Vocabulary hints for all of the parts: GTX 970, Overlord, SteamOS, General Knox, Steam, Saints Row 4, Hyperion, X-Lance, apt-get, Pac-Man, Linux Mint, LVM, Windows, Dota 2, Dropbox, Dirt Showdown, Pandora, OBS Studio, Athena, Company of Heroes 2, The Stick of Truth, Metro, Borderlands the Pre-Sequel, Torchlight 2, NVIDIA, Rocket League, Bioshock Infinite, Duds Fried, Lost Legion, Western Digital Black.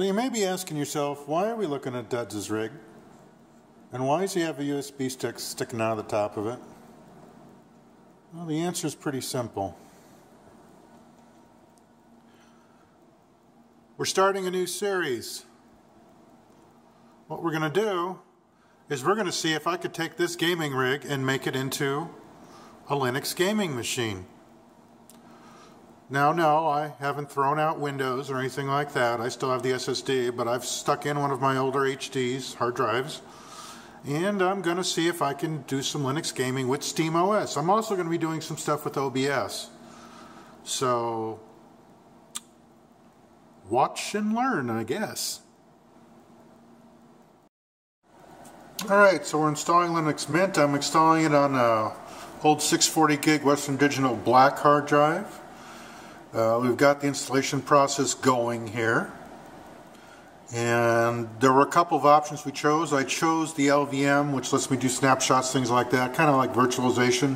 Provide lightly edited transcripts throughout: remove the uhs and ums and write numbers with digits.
So you may be asking yourself, why are we looking at Duds' rig? And why does he have a USB stick sticking out of the top of it? Well, the answer is pretty simple. We're starting a new series. What we're going to do is we're going to see if I could take this gaming rig and make it into a Linux gaming machine. Now, no, I haven't thrown out Windows or anything like that. I still have the SSD, but I've stuck in one of my older HDs, hard drives, and I'm going to see if I can do some Linux gaming with SteamOS. I'm also going to be doing some stuff with OBS. So, watch and learn, I guess. Alright, so we're installing Linux Mint. I'm installing it on an old 640 gig Western Digital Black hard drive. We've got the installation process going here, and there were a couple of options we chose. I chose the LVM, which lets me do snapshots, things like that, kind of like virtualization.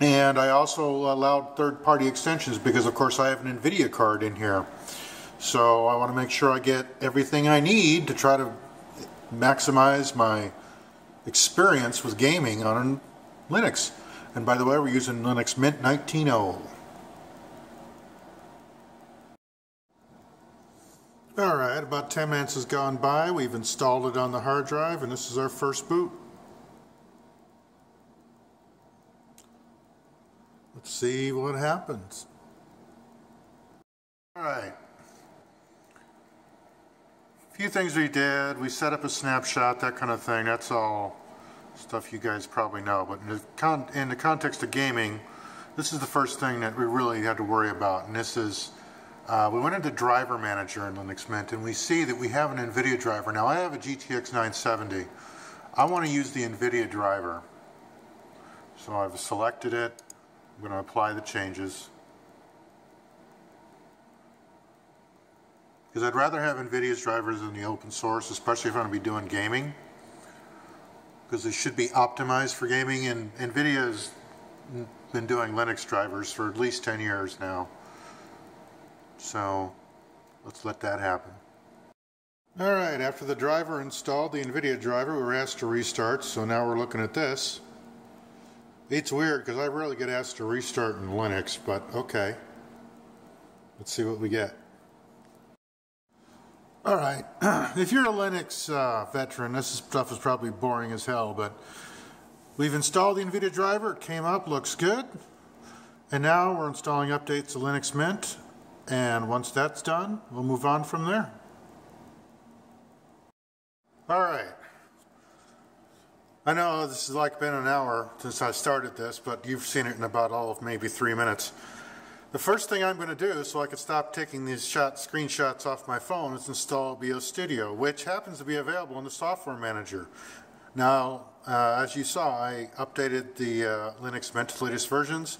And I also allowed third-party extensions because, of course, I have an NVIDIA card in here. So I want to make sure I get everything I need to try to maximize my experience with gaming on Linux. And by the way, we're using Linux Mint 19.0. Alright, about 10 minutes has gone by. We've installed it on the hard drive, and this is our first boot. Let's see what happens. Alright. A few things we did. We set up a snapshot, that kind of thing. That's all stuff you guys probably know. But in the context of gaming, this is the first thing that we really had to worry about, and this is we went into driver manager in Linux Mint, and we see that we have an NVIDIA driver. Now I have a GTX 970. I want to use the NVIDIA driver. So I've selected it. I'm going to apply the changes. Because I'd rather have NVIDIA's drivers than the open source, especially if I'm going to be doing gaming. Because they should be optimized for gaming, and NVIDIA's been doing Linux drivers for at least 10 years now. So let's let that happen. Alright, after the driver installed, the NVIDIA driver, we were asked to restart, so now we're looking at this. It's weird because I rarely get asked to restart in Linux, but okay. Let's see what we get. Alright, if you're a Linux veteran, this stuff is probably boring as hell, but we've installed the NVIDIA driver, it came up, looks good. And now we're installing updates to Linux Mint. And once that's done, we'll move on from there. Alright. I know this has like been an hour since I started this, but you've seen it in about all of maybe 3 minutes. The first thing I'm going to do, so I can stop taking these screenshots off my phone, is install OBS Studio, which happens to be available in the software manager. Now, as you saw, I updated the Linux Mint to the latest versions.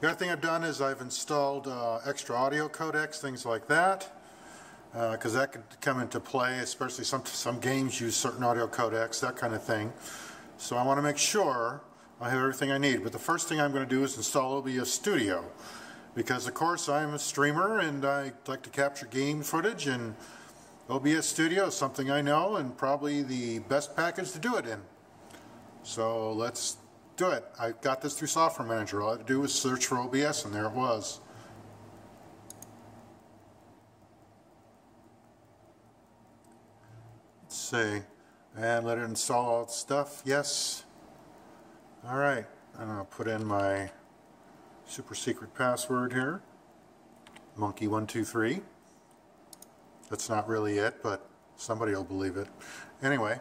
The other thing I've done is I've installed extra audio codecs, things like that, because that could come into play, especially some games use certain audio codecs, that kind of thing. So I want to make sure I have everything I need. But the first thing I'm going to do is install OBS Studio, because of course I'm a streamer and I like to capture game footage, and OBS Studio is something I know and probably the best package to do it in. So let's do it. I got this through Software Manager. All I had to do was search for OBS, and there it was. Let's see. And let it install all its stuff. Yes. Alright. And I'll put in my super secret password here. Monkey123. That's not really it, but somebody will believe it. Anyway.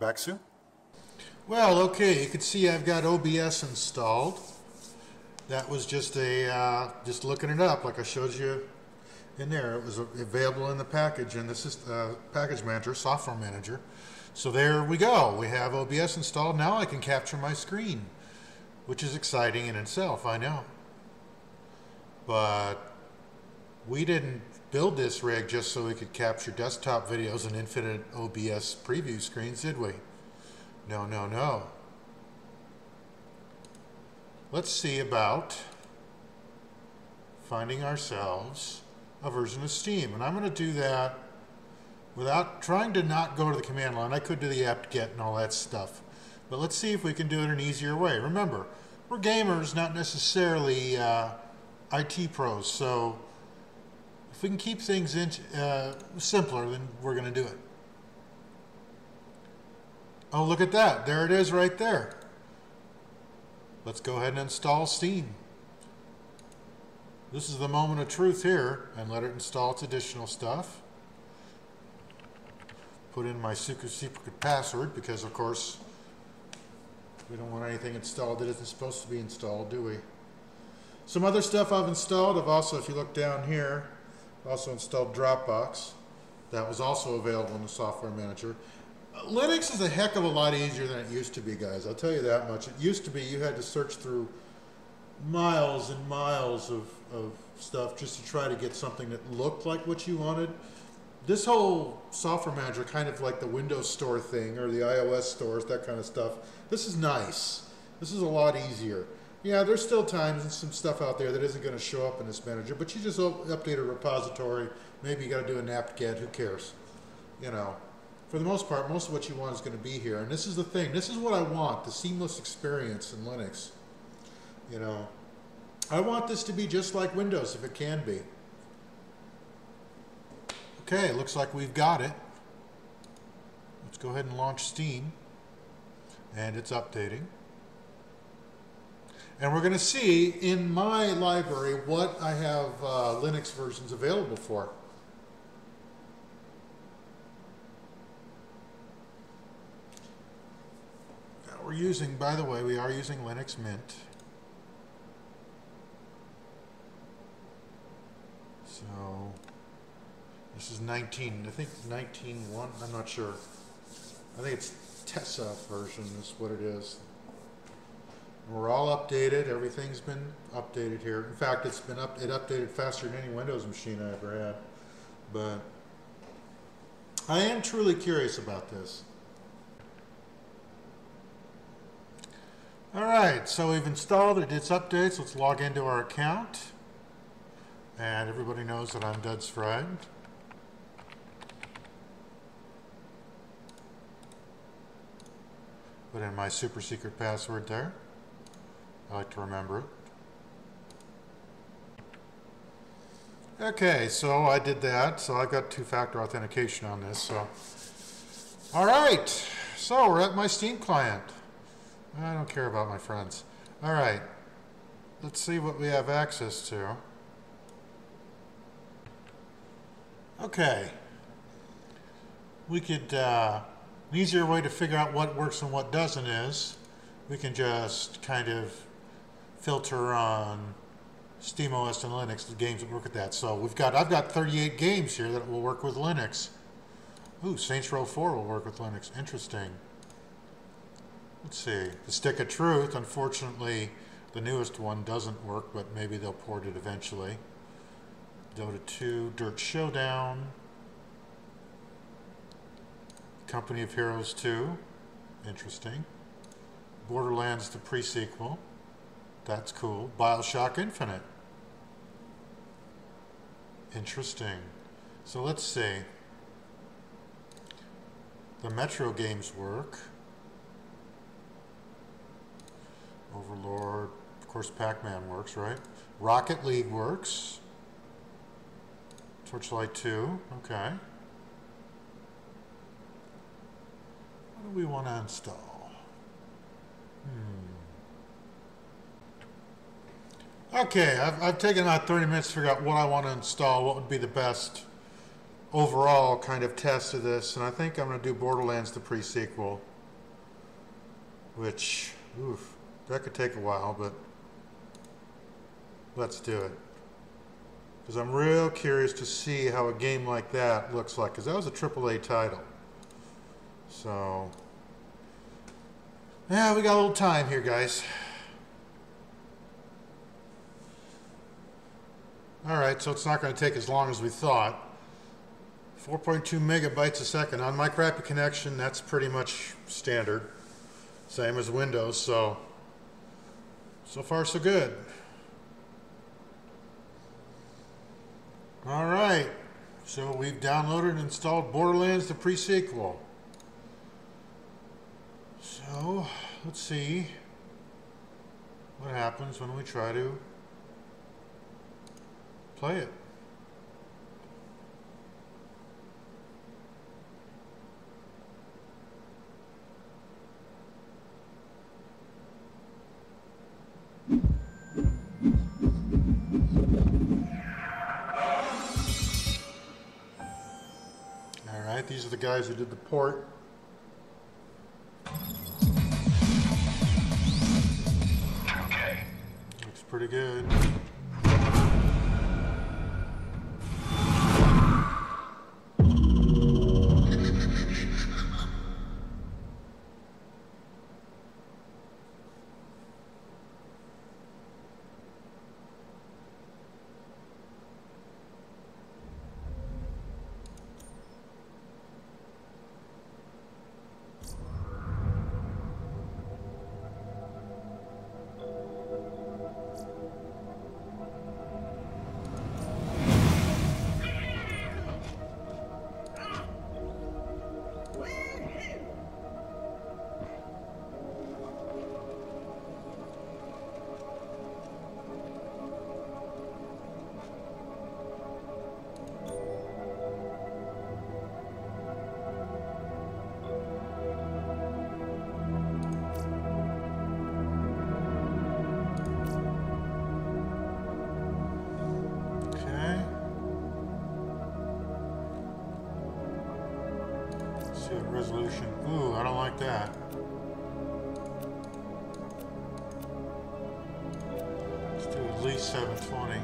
Back soon. Well, okay, you can see I've got OBS installed. That was just a just looking it up, like I showed you in there. It was available in the package, and this is the package manager, software manager. So there we go. We have OBS installed. Now I can capture my screen, which is exciting in itself, I know. But we didn't build this rig just so we could capture desktop videos and infinite OBS preview screens, did we? No, no, no. Let's see about finding ourselves a version of Steam. And I'm going to do that without trying to not go to the command line. I could do the apt-get and all that stuff. But let's see if we can do it in an easier way. Remember, we're gamers, not necessarily IT pros. So if we can keep things simpler, then we're going to do it. Oh, look at that. There it is right there. Let's go ahead and install Steam. This is the moment of truth here, and let it install its additional stuff. Put in my secret password because, of course, we don't want anything installed that isn't supposed to be installed, do we? Some other stuff I've installed. I've also, if you look down here, also installed Dropbox. That was also available in the software manager. Linux is a heck of a lot easier than it used to be, guys. I'll tell you that much. It used to be you had to search through miles and miles of stuff just to try to get something that looked like what you wanted. This whole software manager, kind of like the Windows Store thing or the iOS stores, that kind of stuff, this is nice. This is a lot easier. Yeah, there's still times and some stuff out there that isn't going to show up in this manager, but you just update a repository. Maybe you got to do an apt-get. Who cares? You know. For the most part, most of what you want is going to be here. And this is the thing. This is what I want, the seamless experience in Linux. You know, I want this to be just like Windows, if it can be. Okay, looks like we've got it. Let's go ahead and launch Steam. And it's updating. And we're going to see in my library what I have Linux versions available for. We're using, by the way, we are using Linux Mint. So this is 19, I think 19.1, I'm not sure. I think it's Tessa version is what it is. We're all updated, everything's been updated here. In fact, it's been updated faster than any Windows machine I ever had. But I am truly curious about this. Alright, so we've installed it, it's updates, let's log into our account. And everybody knows that I'm Duds Fried. Put in my super secret password there. I like to remember it. Okay, so I did that, so I've got two-factor authentication on this, so. Alright, so we're at my Steam client. I don't care about my friends. All right, let's see what we have access to. Okay, we could, an easier way to figure out what works and what doesn't is we can just kind of filter on SteamOS and Linux the games that work with that. So we've got, I've got 38 games here that will work with Linux. Ooh, Saints Row 4 will work with Linux, interesting. Let's see, The Stick of Truth, unfortunately, the newest one doesn't work, but maybe they'll port it eventually. Dota 2, Dirt Showdown, Company of Heroes 2, interesting. Borderlands the Pre-Sequel, that's cool. Bioshock Infinite, interesting. So let's see, the Metro games work. Overlord, of course Pac-Man works, right? Rocket League works. Torchlight 2, okay. What do we want to install? Okay, I've taken about 30 minutes to figure out what I want to install, what would be the best overall kind of test of this, and I think I'm going to do Borderlands the Pre-Sequel, which, oof. That could take a while, but let's do it. Because I'm real curious to see how a game like that looks like. Because that was a AAA title. So, yeah, we got a little time here, guys. All right, so it's not going to take as long as we thought. 4.2 megabytes a second. On my crappy connection, that's pretty much standard. Same as Windows, so... So far, so good. All right, so we've downloaded and installed Borderlands the Pre-Sequel. So let's see what happens when we try to play it. These are the guys who did the port. Okay. Looks pretty good. Resolution. Ooh, I don't like that. Let's do at least 720.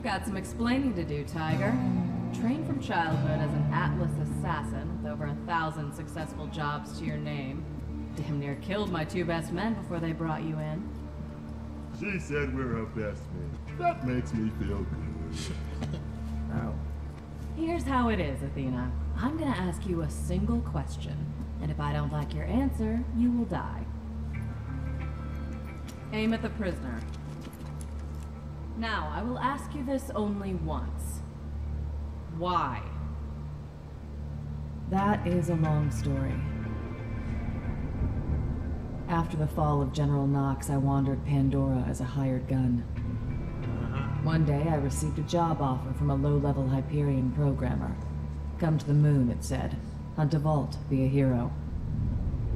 Got some explaining to do, Tiger. Trained from childhood as an Atlas assassin with over 1,000 successful jobs to your name. Damn near killed my two best men before they brought you in. She said we're her best men. That makes me feel good. Oh. Here's how it is, Athena. I'm gonna ask you a single question, and if I don't like your answer, you will die. Aim at the prisoner. Now, I will ask you this only once. Why? That is a long story. After the fall of General Knox, I wandered Pandora as a hired gun. One day, I received a job offer from a low-level Hyperion programmer. Come to the moon, it said. Hunt a vault, be a hero.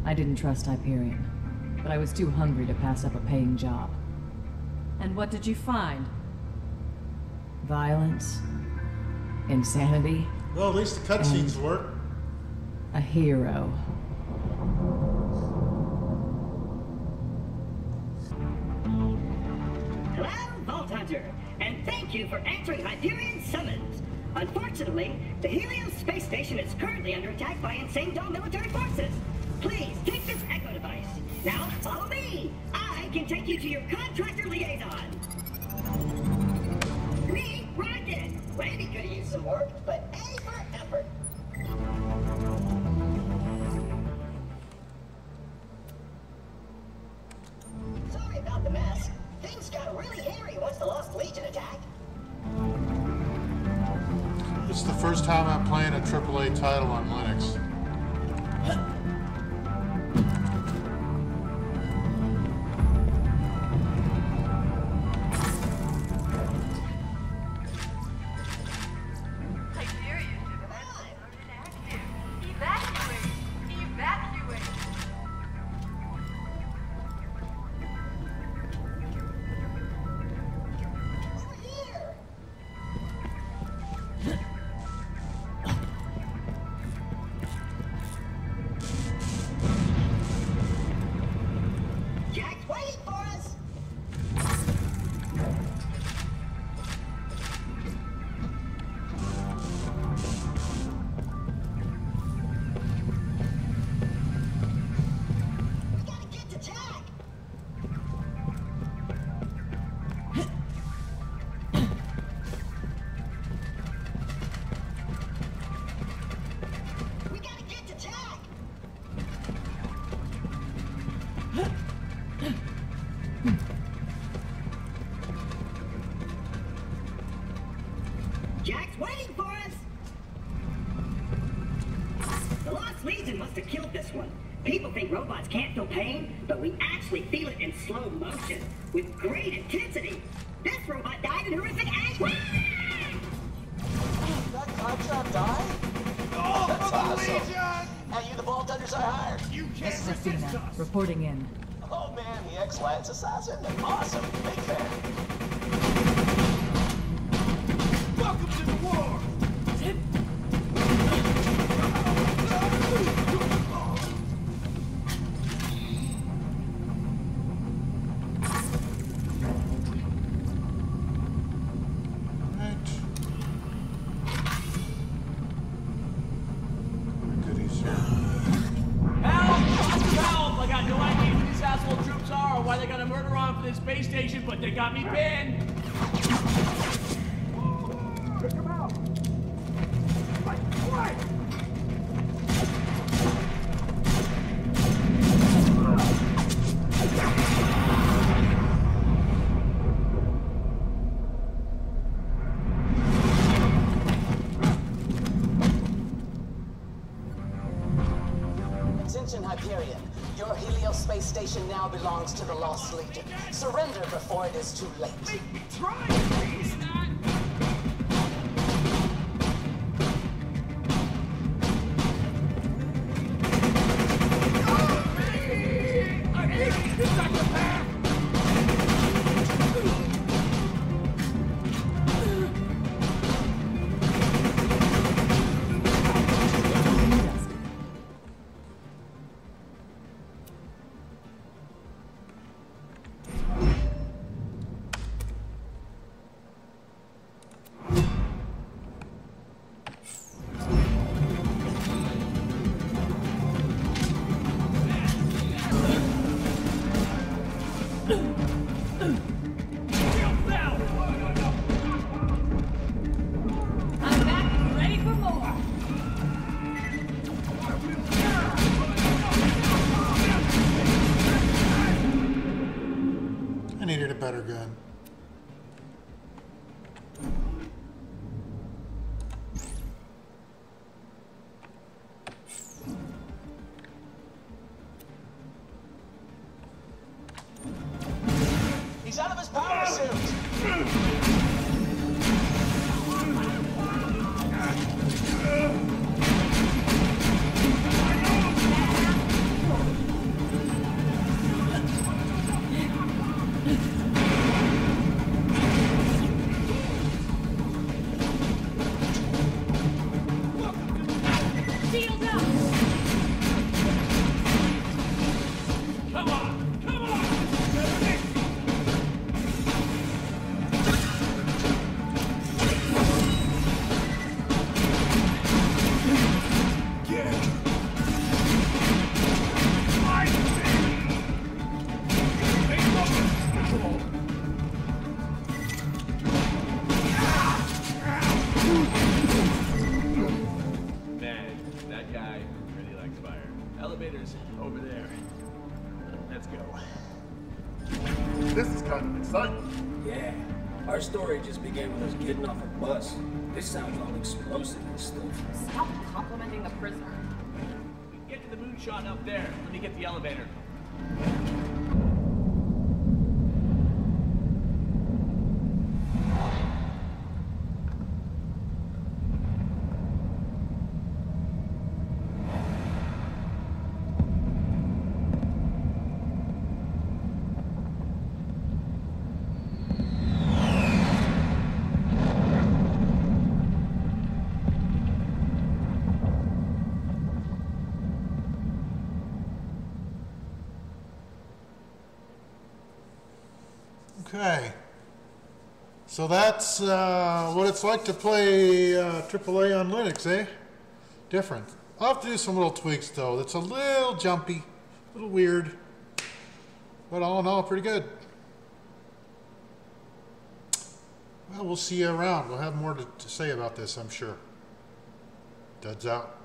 I didn't trust Hyperion, but I was too hungry to pass up a paying job. And what did you find? Violence, insanity. Well, at least the cutscenes work. A hero. Hello, Vault Hunter, and thank you for answering Hyperion's summons. Unfortunately, the Helium space station is currently under attack by insane dome military forces. Please take this echo device. Now follow me. I can take you to your contractor liaison. Me, Rocket. some work, but A for effort. Sorry about the mess. Things got really hairy once the Lost Legion attacked. It's the first time I'm playing a AAA title on Linux. Reporting in. Oh man, the X-Lance assassin. Awesome. Big fan. Welcome to the war! Hyperion, your Helios space station now belongs to the Lost Legion. Surrender before it is too late. Make me try, please! Let's go. This is kind of exciting. Yeah. Our story just began with us getting off a bus. This sounds all explosive and stuff. Stop complimenting the prisoner. We can get to the moonshot up there. Let me get the elevator. Okay, so that's what it's like to play AAA on Linux, eh? Different. I'll have to do some little tweaks, though. It's a little jumpy, a little weird, but all in all, pretty good. Well, we'll see you around. We'll have more to say about this, I'm sure. Duds out.